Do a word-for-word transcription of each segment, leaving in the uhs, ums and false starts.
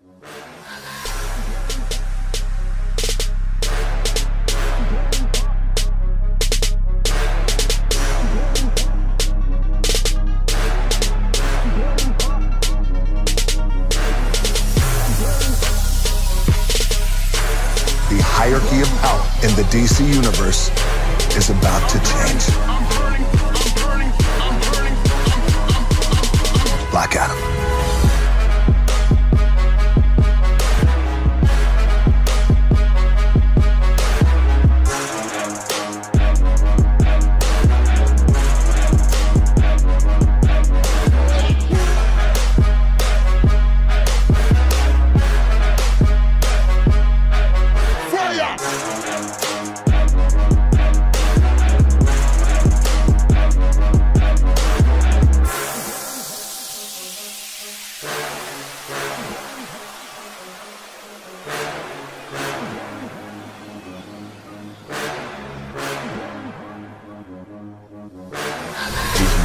The hierarchy of power in the D C universe is about to change. Black Adam.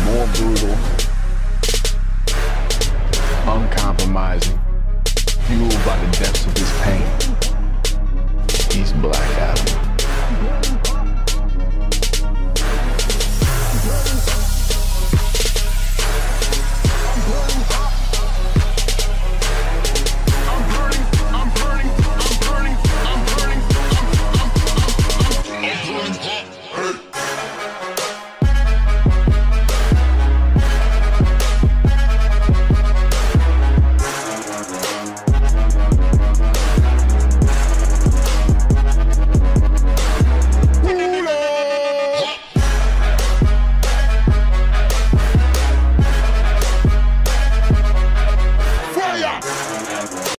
More brutal.